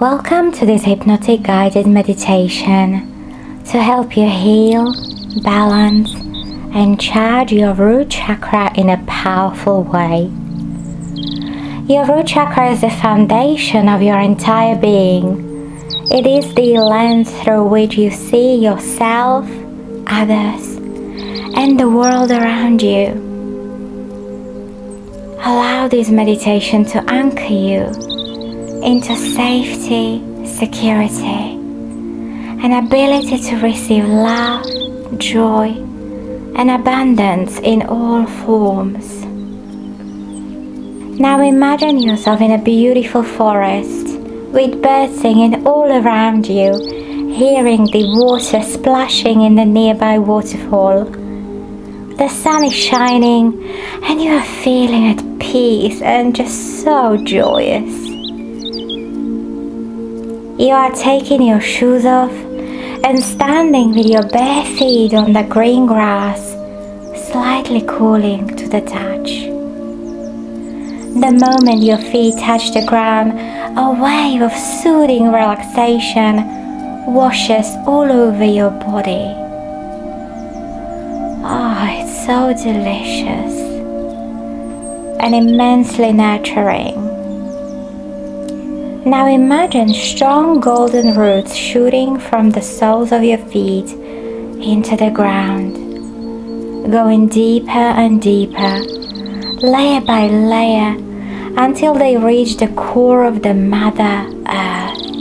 Welcome to this hypnotic guided meditation to help you heal, balance and charge your root chakra in a powerful way. Your root chakra is the foundation of your entire being. It is the lens through which you see yourself, others and the world around you. Allow this meditation to anchor you into safety, security, and ability to receive love, joy, and abundance in all forms. Now imagine yourself in a beautiful forest with birds singing all around you, hearing the water splashing in the nearby waterfall. The sun is shining and you are feeling at peace and just so joyous. You are taking your shoes off and standing with your bare feet on the green grass, slightly cooling to the touch. The moment your feet touch the ground, a wave of soothing relaxation washes all over your body. Oh, it's so delicious and immensely nurturing. Now imagine strong golden roots shooting from the soles of your feet into the ground, going deeper and deeper, layer by layer, until they reach the core of the Mother Earth.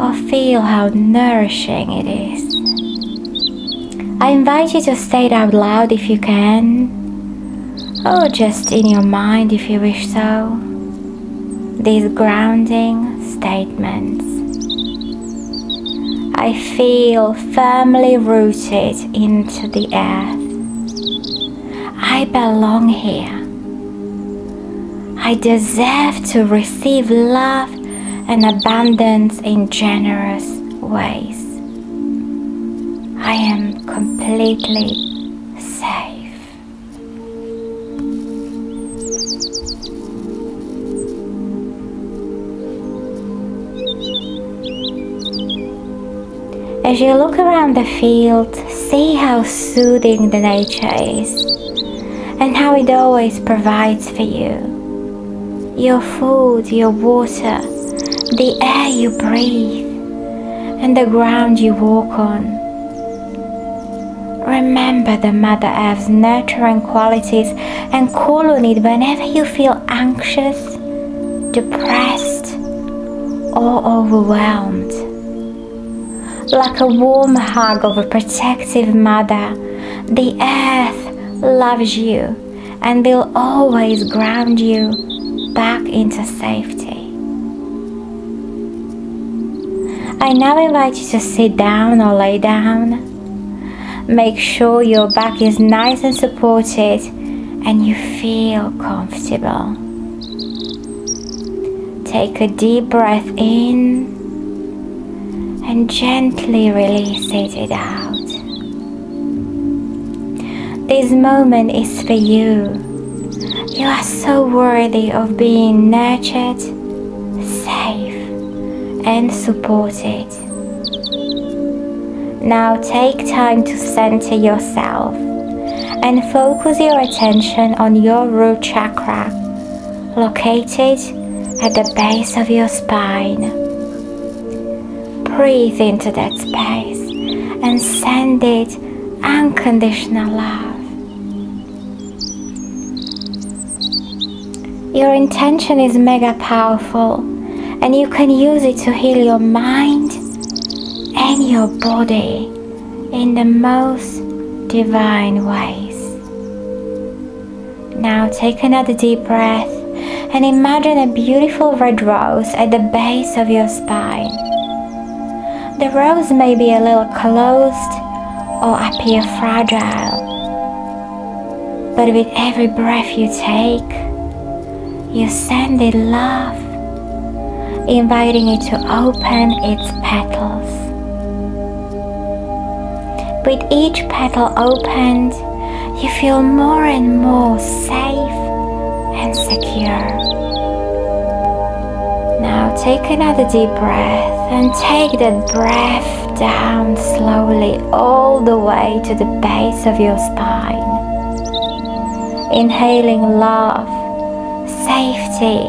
Oh, feel how nourishing it is. I invite you to say it out loud if you can, or just in your mind if you wish so. These grounding statements. I feel firmly rooted into the earth. I belong here. I deserve to receive love and abundance in generous ways. I am completely safe. As you look around the field, see how soothing the nature is and how it always provides for you. Your food, your water, the air you breathe, and the ground you walk on. Remember the Mother Earth's nurturing qualities and call on it whenever you feel anxious, depressed, or overwhelmed. Like a warm hug of a protective mother, the earth loves you and will always ground you back into safety. I now invite you to sit down or lay down. Make sure your back is nice and supported and you feel comfortable. Take a deep breath in and gently release it out. This moment is for you. You are so worthy of being nurtured, safe, and supported. Now take time to center yourself and focus your attention on your root chakra, located at the base of your spine. Breathe into that space and send it unconditional love. Your intention is mega powerful and you can use it to heal your mind and your body in the most divine ways. Now take another deep breath and imagine a beautiful red rose at the base of your spine. The rose may be a little closed or appear fragile, but with every breath you take, you send it love, inviting it to open its petals. With each petal opened, you feel more and more safe and secure. Now Now take another deep breath and take that breath down slowly all the way to the base of your spine. Inhaling love, safety,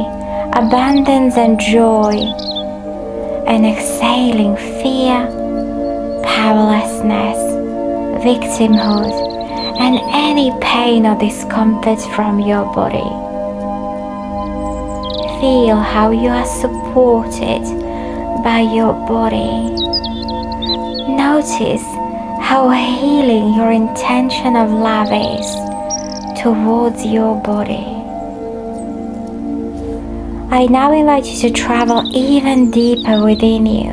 abundance and joy, and exhaling fear, powerlessness, victimhood and any pain or discomfort from your body. Feel how you are supported by your body. Notice how healing your intention of love is towards your body. I now invite you to travel even deeper within you.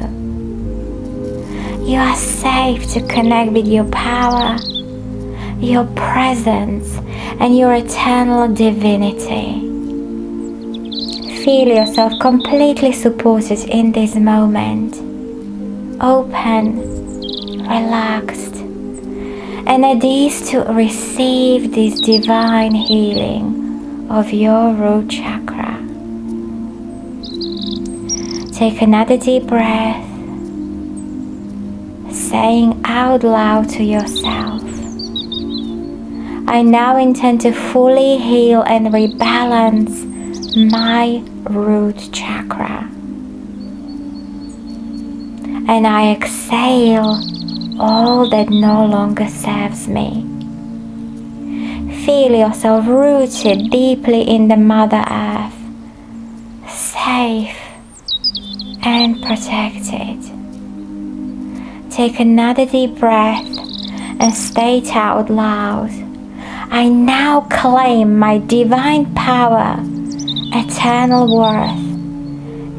You are safe to connect with your power, your presence, and your eternal divinity. Feel yourself completely supported in this moment, open, relaxed, and at ease to receive this divine healing of your root chakra. Take another deep breath, saying out loud to yourself, I now intend to fully heal and rebalance my root chakra, and I exhale all that no longer serves me. Feel yourself rooted deeply in the Mother Earth, safe and protected. Take another deep breath and state out loud, I now claim my divine power, eternal worth,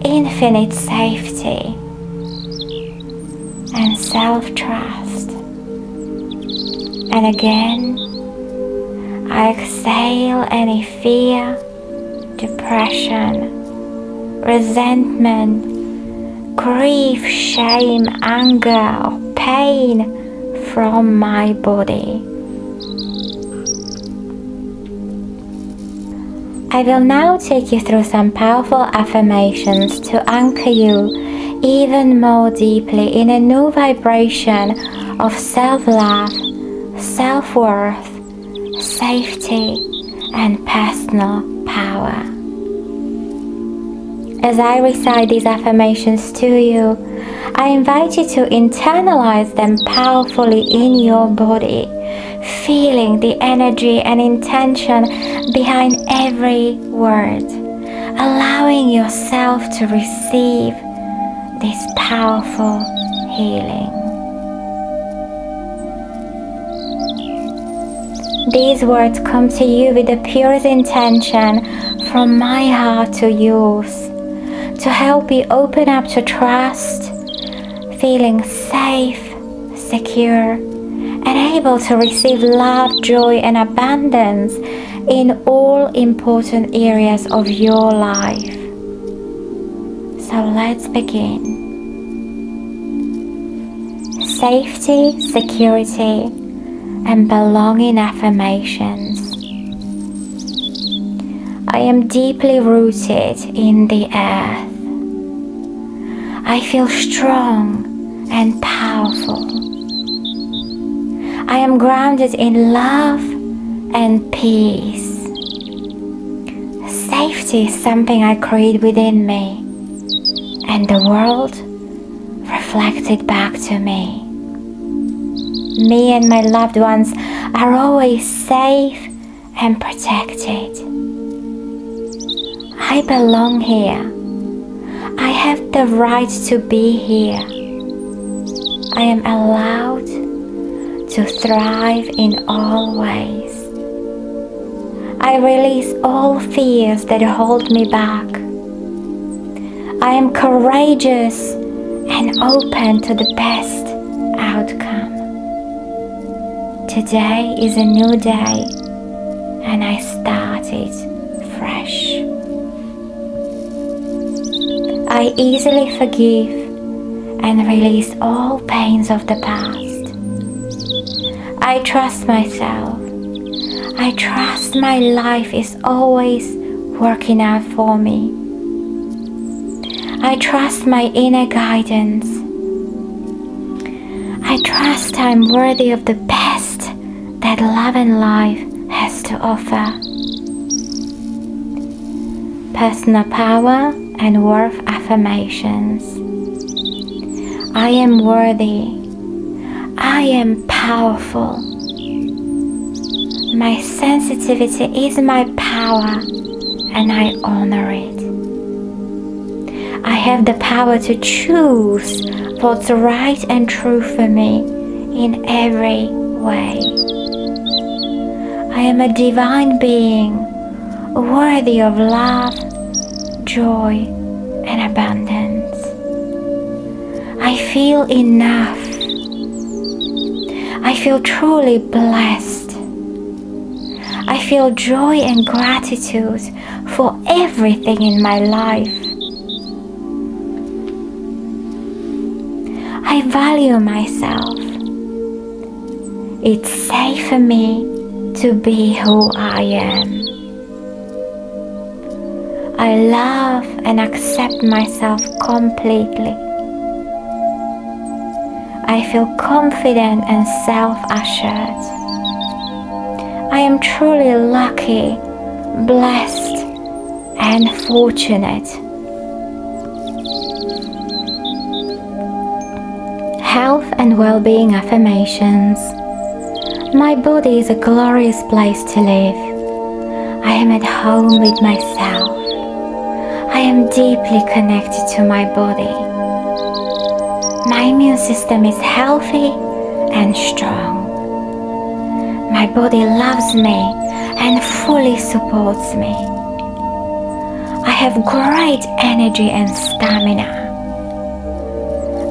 infinite safety, and self-trust. And again, I exhale any fear, depression, resentment, grief, shame, anger, or pain from my body. I will now take you through some powerful affirmations to anchor you even more deeply in a new vibration of self-love, self-worth, safety, and personal power. As I recite these affirmations to you, I invite you to internalize them powerfully in your body, feeling the energy and intention behind every word, allowing yourself to receive this powerful healing. These words come to you with the purest intention from my heart to yours, to help you open up to trust, feeling safe, secure, and able to receive love, joy, and abundance in all important areas of your life. So let's begin. Safety, security, and belonging affirmations. I am deeply rooted in the earth. I feel strong and powerful. I am grounded in love and peace. Safety is something I create within me, and the world reflects it back to me. Me and my loved ones are always safe and protected. I belong here. I have the right to be here. I am allowed to thrive in all ways. I release all fears that hold me back. I am courageous and open to the best outcome. Today is a new day and I start it fresh. I easily forgive and release all pains of the past. I trust myself. I trust my life is always working out for me. I trust my inner guidance. I trust I'm worthy of the best that love and life has to offer. Personal power and worth affirmations. I am worthy. I am powerful. My sensitivity is my power, and I honor it. I have the power to choose what's right and true for me in every way. I am a divine being, worthy of love, joy, and abundance. I feel enough. I feel truly blessed. I feel joy and gratitude for everything in my life. I value myself. It's safe for me to be who I am. I love and accept myself completely. I feel confident and self-assured. I am truly lucky, blessed, and fortunate. Health and well-being affirmations. My body is a glorious place to live. I am at home with myself. I am deeply connected to my body. My immune system is healthy and strong. My body loves me and fully supports me. I have great energy and stamina.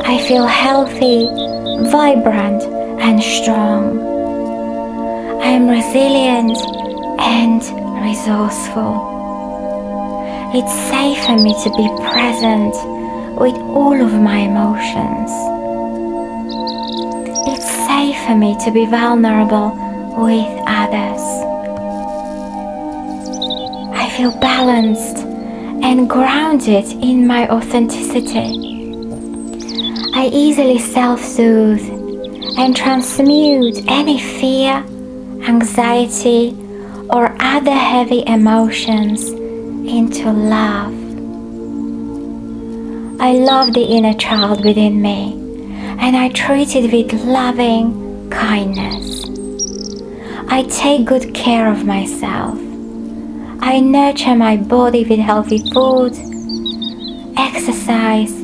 I feel healthy, vibrant, and strong. I am resilient and resourceful. It's safe for me to be present with all of my emotions. It's safe for me to be vulnerable with others. I feel balanced and grounded in my authenticity. I easily self-soothe and transmute any fear, anxiety, or other heavy emotions into love. I love the inner child within me, and I treat it with loving kindness. I take good care of myself. I nurture my body with healthy food, exercise,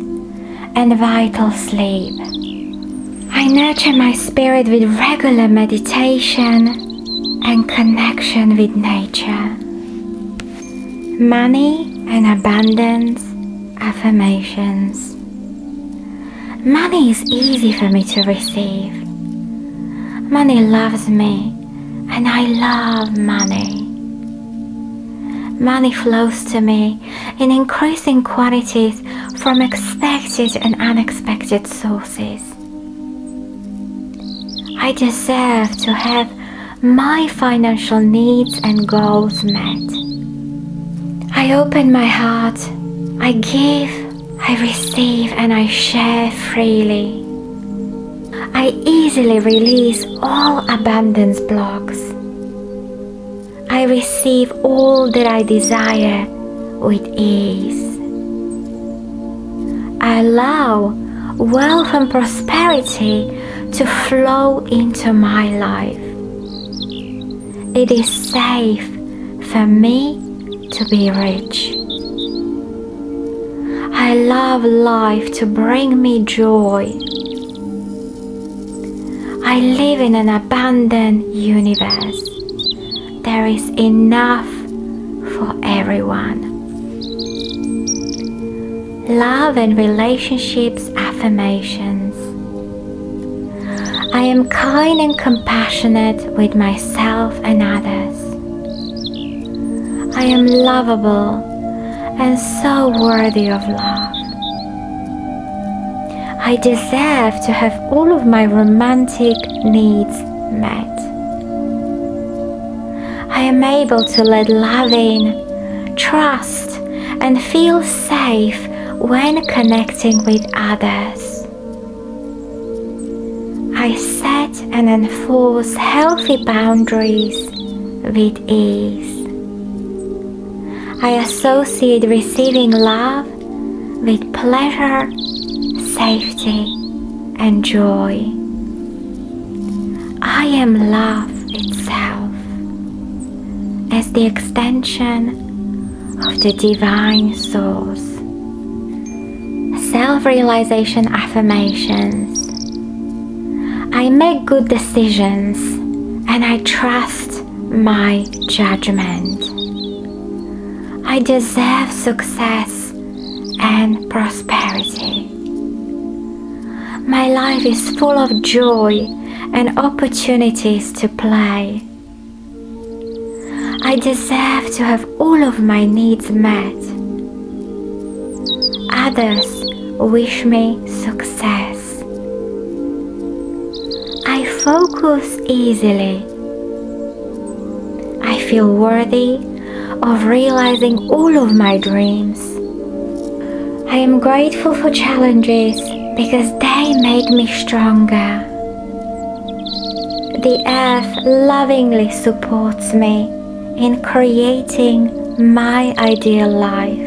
and vital sleep. I nurture my spirit with regular meditation and connection with nature. Money and abundance affirmations. Money is easy for me to receive. Money loves me, and I love money. Money flows to me in increasing quantities from expected and unexpected sources. I deserve to have my financial needs and goals met. I open my heart, I give, I receive, and I share freely. I easily release all abundance blocks. I receive all that I desire with ease. I allow wealth and prosperity to flow into my life. It is safe for me to be rich. I love life to bring me joy. I live in an abundant universe. There is enough for everyone. Love and relationships affirmations. I am kind and compassionate with myself and others. I am lovable and so worthy of love. I deserve to have all of my romantic needs met. I am able to let love in, trust, and feel safe when connecting with others. I set and enforce healthy boundaries with ease. I associate receiving love with pleasure, safety, and joy. I am love itself, as the extension of the Divine Source. Self-realization affirmations. I make good decisions and I trust my judgment. I deserve success and prosperity. My life is full of joy and opportunities to play. I deserve to have all of my needs met. Others wish me success. I focus easily. I feel worthy of realizing all of my dreams. I am grateful for challenges because they make me stronger. The earth lovingly supports me in creating my ideal life.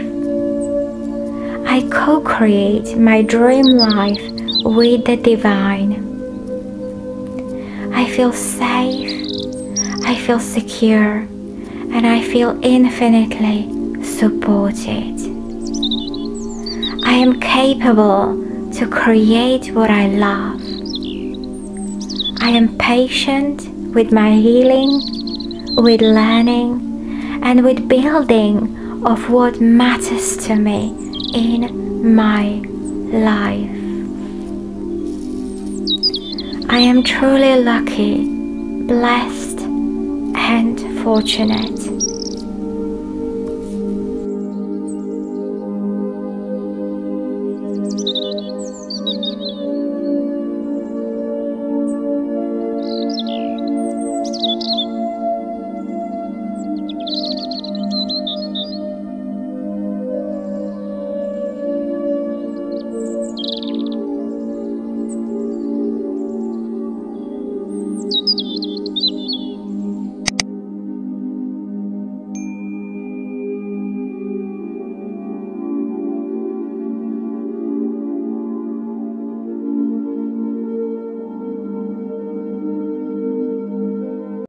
I co-create my dream life with the divine. I feel safe, I feel secure, and I feel infinitely supported. I am capable to create what I love. I am patient with my healing, with learning, and with building of what matters to me in my life. I am truly lucky, blessed, and fortunate.